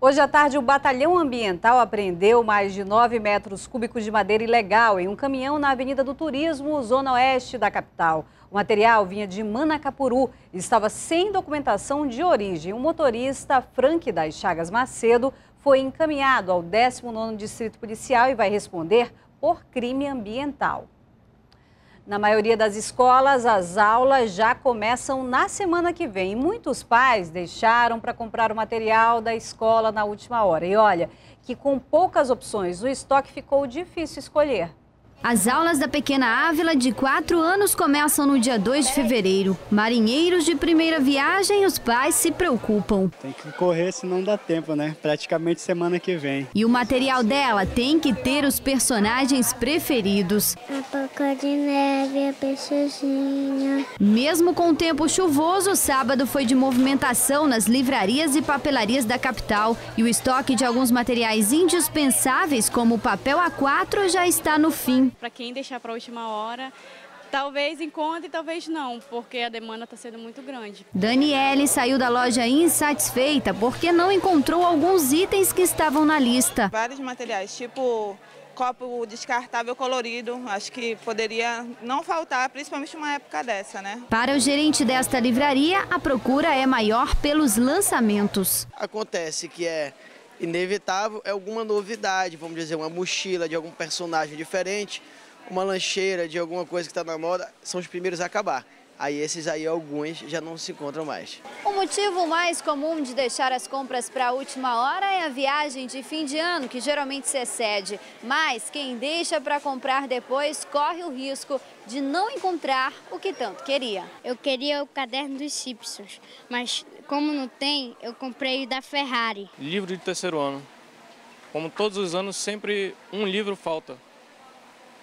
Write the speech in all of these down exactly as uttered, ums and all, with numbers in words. Hoje à tarde, o Batalhão Ambiental apreendeu mais de nove metros cúbicos de madeira ilegal em um caminhão na Avenida do Turismo, zona oeste da capital. O material vinha de Manacapuru e estava sem documentação de origem. O motorista, Frank das Chagas Macedo, foi encaminhado ao décimo nono Distrito Policial e vai responder por crime ambiental. Na maioria das escolas, as aulas já começam na semana que vem. Muitos pais deixaram para comprar o material da escola na última hora. E olha, que com poucas opções, o estoque ficou difícil escolher. As aulas da pequena Ávila, de quatro anos, começam no dia dois de fevereiro. Marinheiros de primeira viagem, os pais se preocupam. Tem que correr, senão dá tempo, né? Praticamente semana que vem. E o material dela tem que ter os personagens preferidos. A Boca de Neve, a Peixinha. Mesmo com o tempo chuvoso, o sábado foi de movimentação nas livrarias e papelarias da capital. E o estoque de alguns materiais indispensáveis, como o papel A quatro, já está no fim. Para quem deixar para a última hora, talvez encontre, talvez não, porque a demanda está sendo muito grande. Daniele saiu da loja insatisfeita porque não encontrou alguns itens que estavam na lista. Vários materiais, tipo copo descartável colorido, acho que poderia não faltar, principalmente numa época dessa, né? Para o gerente desta livraria, a procura é maior pelos lançamentos. Acontece que é inevitável é alguma novidade, vamos dizer, uma mochila de algum personagem diferente, uma lancheira de alguma coisa que está na moda, são os primeiros a acabar. Aí esses aí, alguns, já não se encontram mais. O motivo mais comum de deixar as compras para a última hora é a viagem de fim de ano, que geralmente se excede. Mas quem deixa para comprar depois corre o risco de não encontrar o que tanto queria. Eu queria o caderno dos Simpsons, mas como não tem, eu comprei o da Ferrari. Livro de terceiro ano. Como todos os anos, sempre um livro falta.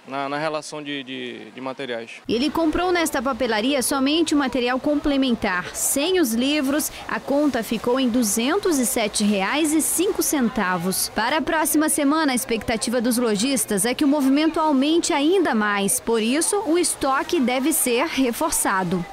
Na, na relação de, de, de materiais. Ele comprou nesta papelaria somente o material complementar. Sem os livros, a conta ficou em duzentos e sete reais e cinco centavos. Para a próxima semana, a expectativa dos lojistas é que o movimento aumente ainda mais. Por isso, o estoque deve ser reforçado.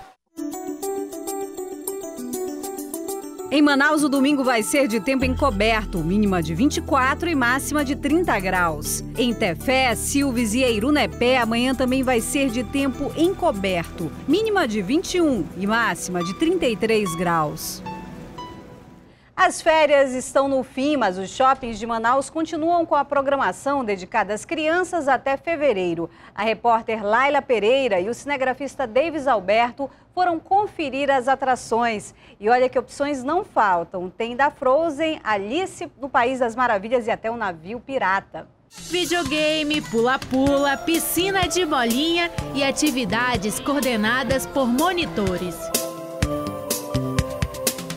Em Manaus, o domingo vai ser de tempo encoberto, mínima de vinte e quatro e máxima de trinta graus. Em Tefé, Silves e Eirunepé, amanhã também vai ser de tempo encoberto, mínima de vinte e um e máxima de trinta e três graus. As férias estão no fim, mas os shoppings de Manaus continuam com a programação dedicada às crianças até fevereiro. A repórter Laila Pereira e o cinegrafista Davis Alberto foram conferir as atrações. E olha que opções não faltam. Tem da Frozen, Alice no País das Maravilhas e até um navio pirata. Videogame, pula-pula, piscina de bolinha e atividades coordenadas por monitores.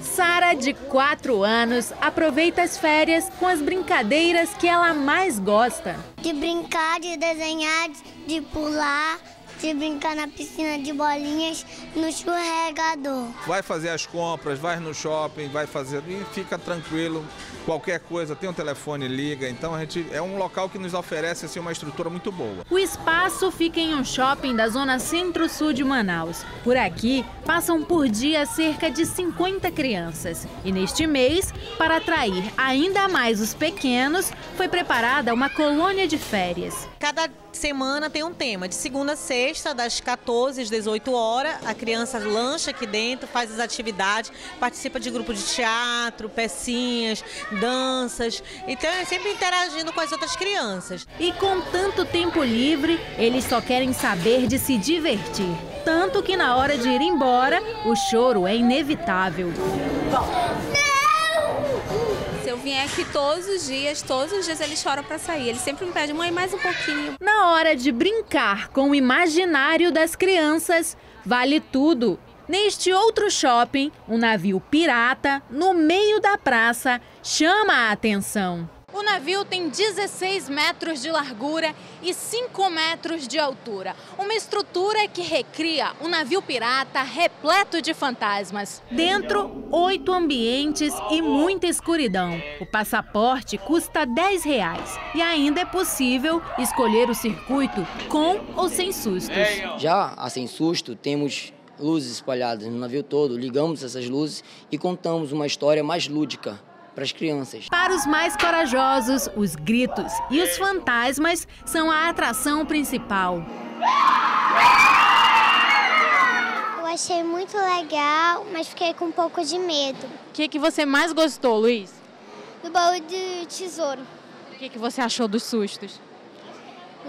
Sara, de quatro anos, aproveita as férias com as brincadeiras que ela mais gosta. De brincar, de desenhar, de pular, de brincar na piscina de bolinhas, no escorregador. Vai fazer as compras, vai no shopping, vai fazer e fica tranquilo. Qualquer coisa, tem um telefone, liga. Então a gente é um local que nos oferece assim, uma estrutura muito boa. O espaço fica em um shopping da zona centro-sul de Manaus. Por aqui passam por dia cerca de cinquenta crianças. E neste mês, para atrair ainda mais os pequenos, foi preparada uma colônia de férias. Cada semana tem um tema, de segunda a sexta, das quatorze às dezoito horas, a criança lancha aqui dentro, faz as atividades, participa de grupo de teatro, pecinhas, danças, então é sempre interagindo com as outras crianças. E com tanto tempo livre, eles só querem saber de se divertir, tanto que na hora de ir embora, o choro é inevitável. Bom. Vem aqui todos os dias, todos os dias eles choram para sair. Eles sempre me pedem, mãe, mais um pouquinho. Na hora de brincar com o imaginário das crianças, vale tudo. Neste outro shopping, um navio pirata, no meio da praça, chama a atenção. O navio tem dezesseis metros de largura e cinco metros de altura. Uma estrutura que recria um navio pirata repleto de fantasmas. Dentro, oito ambientes e muita escuridão. O passaporte custa dez reais e ainda é possível escolher o circuito com ou sem sustos. Já a sem susto, temos luzes espalhadas no navio todo, ligamos essas luzes e contamos uma história mais lúdica. para as crianças. Para os mais corajosos, os gritos e os fantasmas são a atração principal. Eu achei muito legal, mas fiquei com um pouco de medo. O que, que você mais gostou, Luiz? Do baú de tesouro. O que, que você achou dos sustos?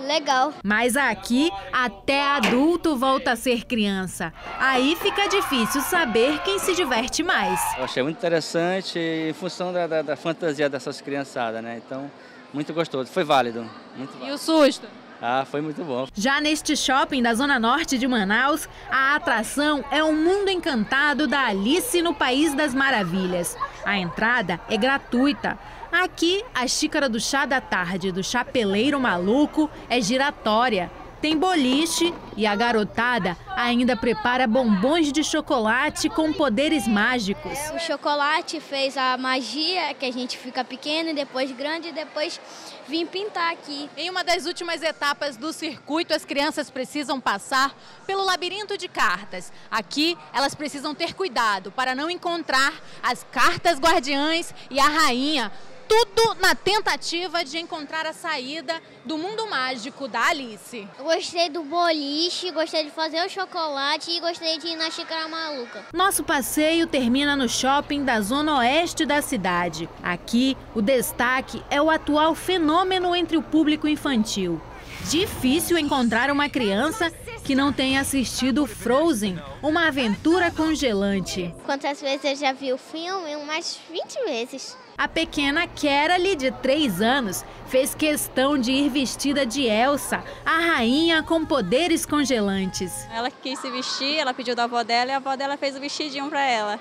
Legal. Mas aqui, até adulto volta a ser criança. Aí fica difícil saber quem se diverte mais. Eu achei muito interessante em função da, da, da fantasia dessas criançadas, né? Então, muito gostoso. Foi válido. Muito válido. E o susto? Ah, foi muito bom. Já neste shopping da Zona Norte de Manaus, a atração é o Mundo Encantado da Alice no País das Maravilhas. A entrada é gratuita. Aqui, a xícara do chá da tarde do chapeleiro maluco é giratória. Tem boliche e a garotada ainda prepara bombons de chocolate com poderes mágicos. O chocolate fez a magia, que a gente fica pequeno e depois grande, e depois vim pintar aqui. Em uma das últimas etapas do circuito, as crianças precisam passar pelo labirinto de cartas. Aqui, elas precisam ter cuidado para não encontrar as cartas guardiãs e a rainha. Tudo na tentativa de encontrar a saída do mundo mágico da Alice. Eu gostei do boliche, gostei de fazer o chocolate e gostei de ir na xícara maluca. Nosso passeio termina no shopping da zona oeste da cidade. Aqui, o destaque é o atual fenômeno entre o público infantil. Difícil encontrar uma criança que não tenha assistido Frozen, uma aventura congelante. Quantas vezes eu já vi o filme? Umas vinte vezes. A pequena Kerali, de três anos, fez questão de ir vestida de Elsa, a rainha com poderes congelantes. Ela quis se vestir, ela pediu da avó dela e a avó dela fez o vestidinho para ela.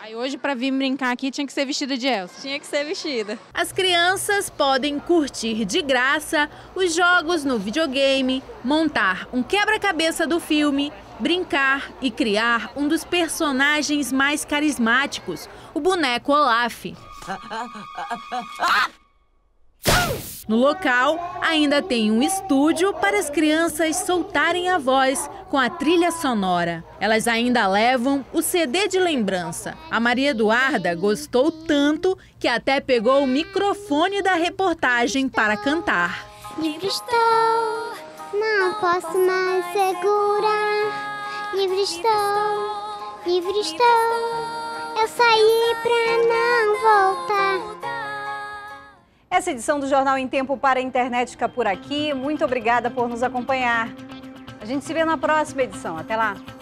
Aí hoje, para vir brincar aqui, tinha que ser vestida de Elsa. Tinha que ser vestida. As crianças podem curtir de graça os jogos no videogame, montar um quebra-cabeça do filme, brincar e criar um dos personagens mais carismáticos, o boneco Olaf. No local, ainda tem um estúdio para as crianças soltarem a voz com a trilha sonora. Elas ainda levam o C D de lembrança. A Maria Eduarda gostou tanto que até pegou o microfone da reportagem para cantar. Livre estou, não posso mais segurar. Livre estou, livre estou, eu saí pra não voltar. Essa edição do Jornal em Tempo para a Internet fica por aqui. Muito obrigada por nos acompanhar. A gente se vê na próxima edição. Até lá!